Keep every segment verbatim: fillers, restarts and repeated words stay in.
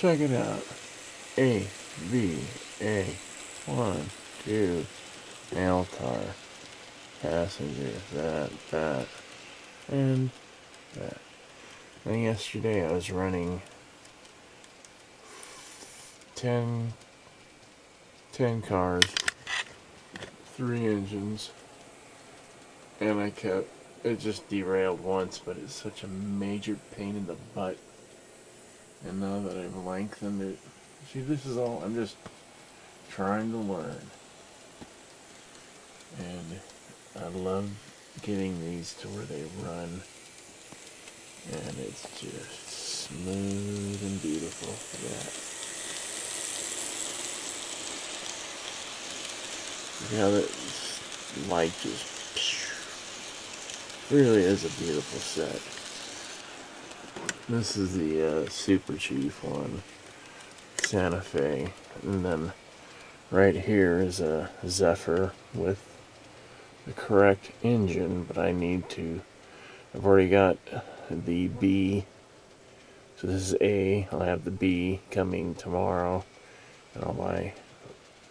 Check it out. A V A. One, two. Nail tar. Passenger. That, that, and that. And yesterday I was running ten, ten cars, three engines, and I kept, it just derailed once, but it's such a major pain in the butt. And now that I've lengthened it, see, this is all, I'm just trying to learn. And I love getting these to where they run, and it's just smooth and beautiful. Yeah. Look how that light just phew, really is a beautiful set. This is the uh, Super Chief one, Santa Fe, and then right here is a Zephyr with the correct engine, but I need to, I've already got the B, so this is A, I'll have the B coming tomorrow, and I'll buy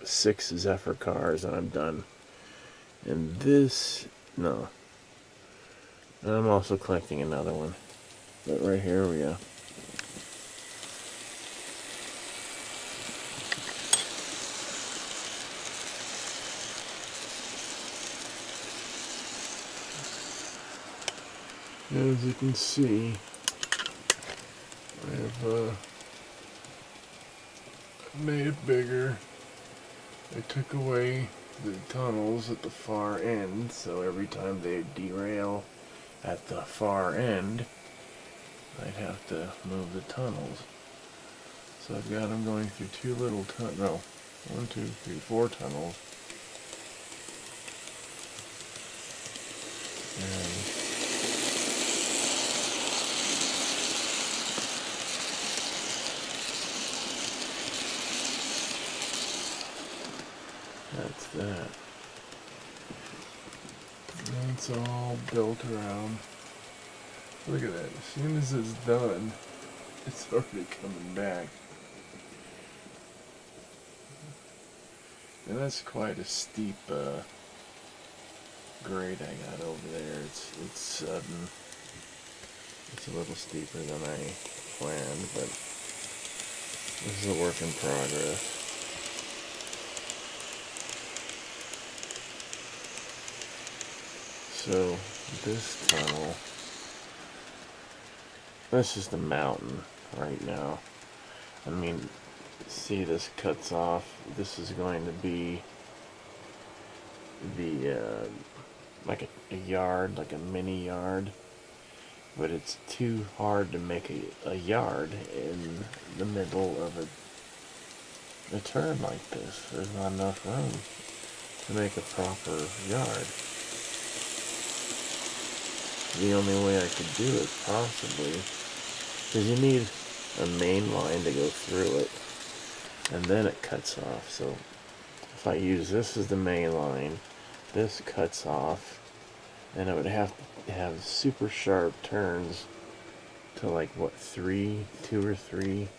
six Zephyr cars and I'm done. And this, no, and I'm also collecting another one, but right here we go. As you can see, I have uh, made it bigger. I took away the tunnels at the far end, so every time they derail at the far end, I'd have to move the tunnels. So I've got them going through two little tunnels, no, one, two, three, four tunnels. And that's that. And it's all built around. Look at that. As soon as it's done, it's already coming back. And that's quite a steep uh, grade I got over there. It's it's sudden. It's a little steeper than I planned, but this is a work in progress. So this tunnel, this is the mountain right now. I mean, see, this cuts off. This is going to be the uh, like a, a yard, like a mini yard, but it's too hard to make a, a yard in the middle of a, a turn like this. There's not enough room to make a proper yard. The only way I could do it, possibly, is you need a main line to go through it, and then it cuts off. So if I use this as the main line, this cuts off, and I would have to have super sharp turns to, like, what, three, two or three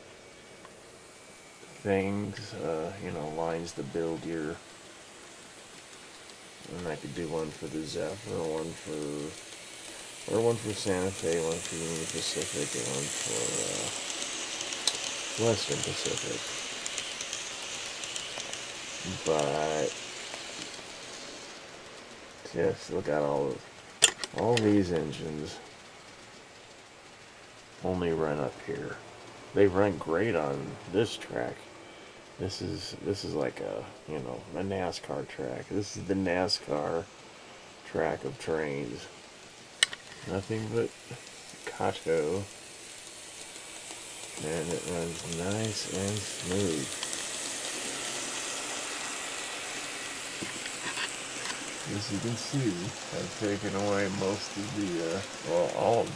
things, uh, you know, lines to build your, and I could do one for the Zephyr, one for... or one for Santa Fe, one for Union Pacific, and one for uh, Western Pacific. But just look at all of, all these engines only run up here. They run great on this track. This is this is like a you know a NASCAR track. This is the NASCAR track of trains. Nothing but Kato, and it runs nice and smooth. As you can see, I've taken away most of the, uh, well, all of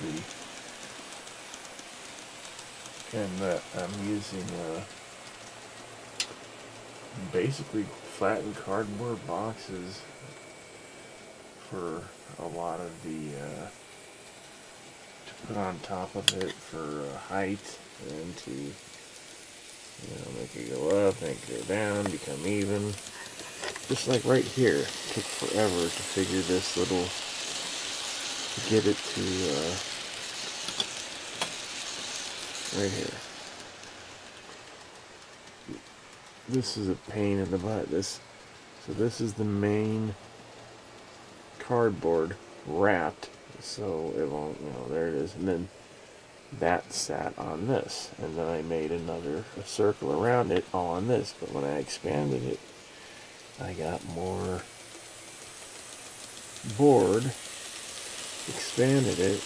the, and uh, I'm using uh, basically flattened cardboard boxes for a lot of the, uh, put on top of it for uh, height and to You know, make it go up, make it go down, become even. Just like right here, it took forever to figure this little, to get it to, uh, right here. This is a pain in the butt. This, so this is the main cardboard wrapped, so it won't, you know, there it is. And then that sat on this, and then I made another a circle around it on this, but when I expanded it, I got more board, expanded it,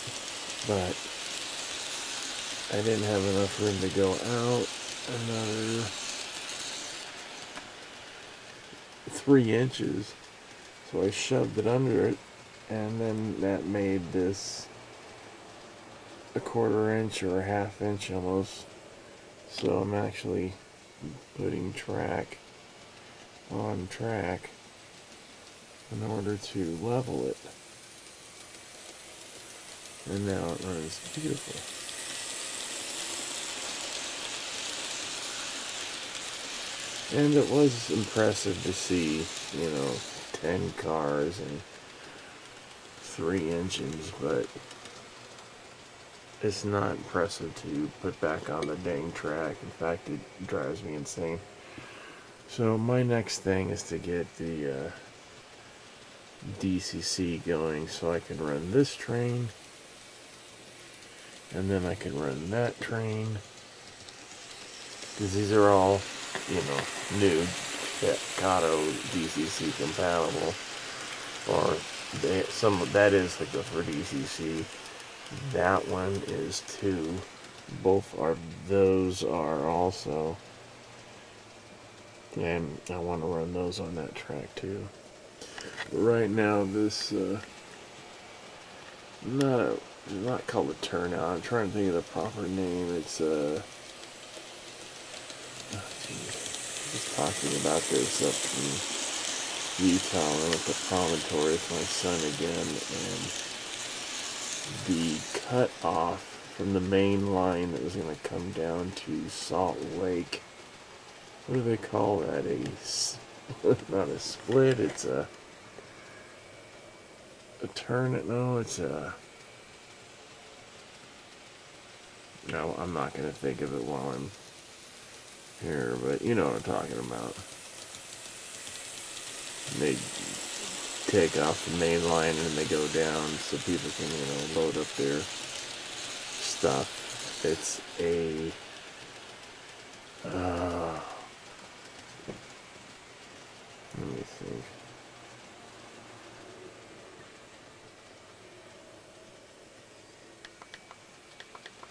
but I didn't have enough room to go out another three inches, so I shoved it under it, and then that made this a quarter inch or a half inch almost. So I'm actually putting track on track in order to level it, and now it runs beautiful. And it was impressive to see, you know, ten cars and three engines, but it's not impressive to put back on the dang track. In fact, it drives me insane. So my next thing is to get the uh, D C C going so I can run this train, and then I can run that train, because these are all, you know, new Kato D C C compatible, or they, some of that is like the for D C C. That one is two. Both are, those are also, and I want to run those on that track too. But right now, this uh, not a, not called a turnout. I'm trying to think of the proper name. It's uh, I was talking about this up in Utah. I went up the promontory with my son again, and the cut off from the main line that was going to come down to Salt Lake, what do they call that, a not a split, it's a a turn, no it's a no I'm not going to think of it while I'm here, but you know what I'm talking about. They take off the main line and they go down so people can, you know, load up their stuff. It's a uh, let me think.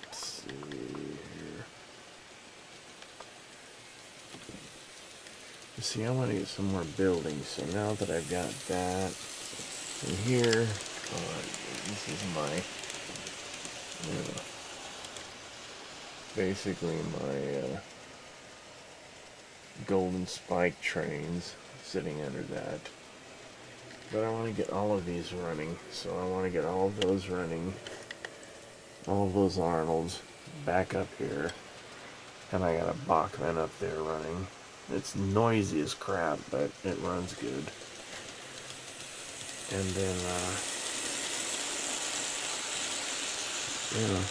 Let's see here. You see, I want to get some more buildings, so now that I've got that in here, uh, this is my, you know, basically my uh, golden spike trains sitting under that. But I want to get all of these running, so I want to get all of those running, all of those Arnold's back up here, and I got a Bachman up there running. It's noisy as crap, but it runs good. And then, uh, you know,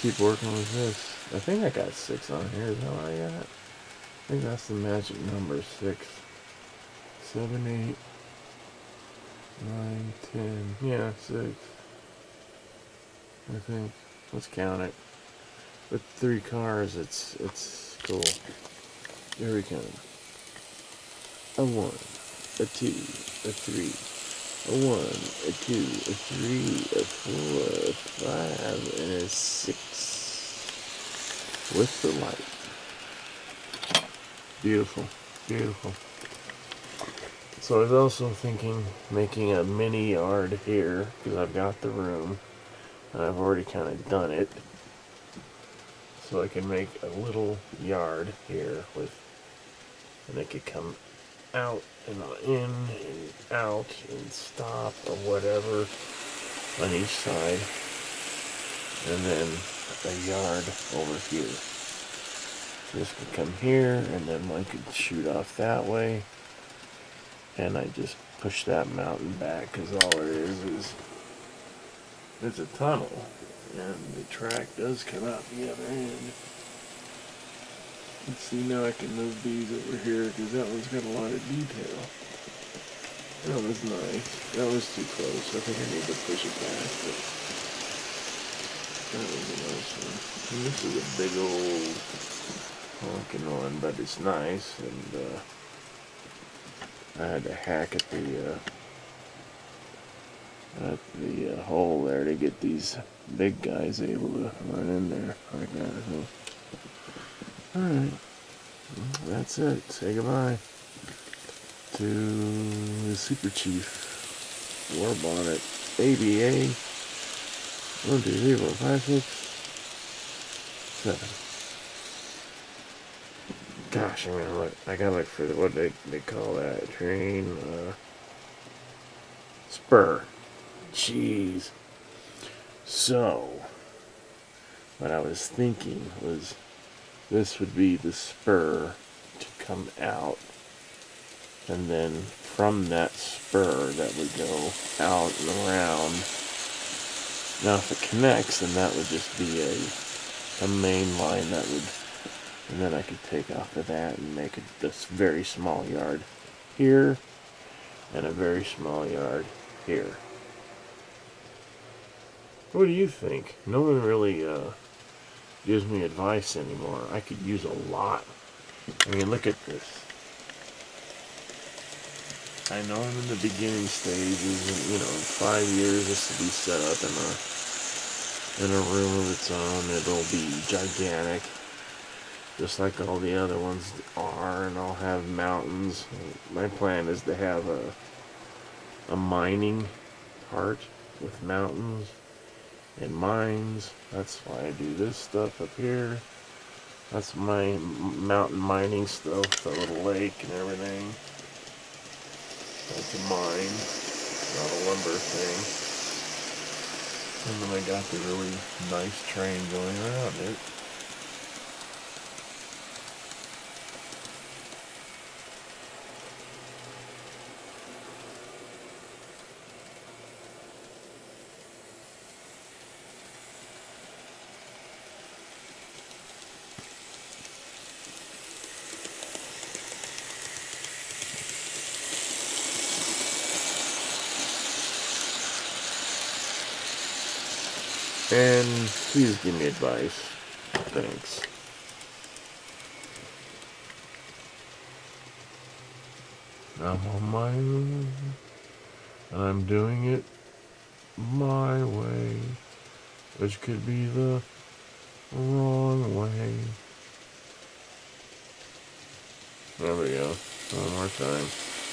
keep working with this. I think I got six on here, is how I got. I think that's the magic number, six, seven, eight, nine, ten. Yeah, six. I think. Let's count it. With three cars, it's it's cool. Here we come. A one, a two, a three, a one, a two, a three, a four, a five, and a six. With the light. Beautiful, beautiful. So I was also thinking making a mini yard here, because I've got the room, and I've already kind of done it. So I can make a little yard here with, and it could come out and in and out and stop or whatever on each side, and then the yard over here. This could come here, and then one could shoot off that way. And I just push that mountain back, because all it is is it's a tunnel. And the track does come out the other end. Let's see, now I can move these over here, because that one's got a lot of detail. That was nice. That was too close. I think I need to push it back, but that was a nice one. And this is a big old honking one, but it's nice, and uh, I had to hack at the, uh, at the uh, hole there to get these big guys able to run in there like that, I think. Alright, that's it. Say goodbye to the Super Chief, War Bonnet, A B A, one two three four five six seven. Gosh, I'm gonna look. I gotta look for the, what they, they call that train? Uh, spur. Jeez. So, what I was thinking was this would be the spur to come out, and then from that spur that would go out and around. Now, if it connects, then that would just be a, a main line that would. And then I could take off of that and make it this very small yard here and a very small yard here. What do you think? No one really uh, gives me advice anymore. I could use a lot. I mean, look at this. I know I'm in the beginning stages. You know, in five years this will be set up in a, in a room of its own. It'll be gigantic, just like all the other ones are, and I'll have mountains. My plan is to have a a mining part with mountains and mines. That's why I do this stuff up here. That's my mountain mining stuff, the little lake and everything. That's a mine, not a lumber thing. And then I got the really nice train going around it. And please give me advice. Thanks. I'm on my own, and I'm doing it my way, which could be the wrong way. There we go. One more time.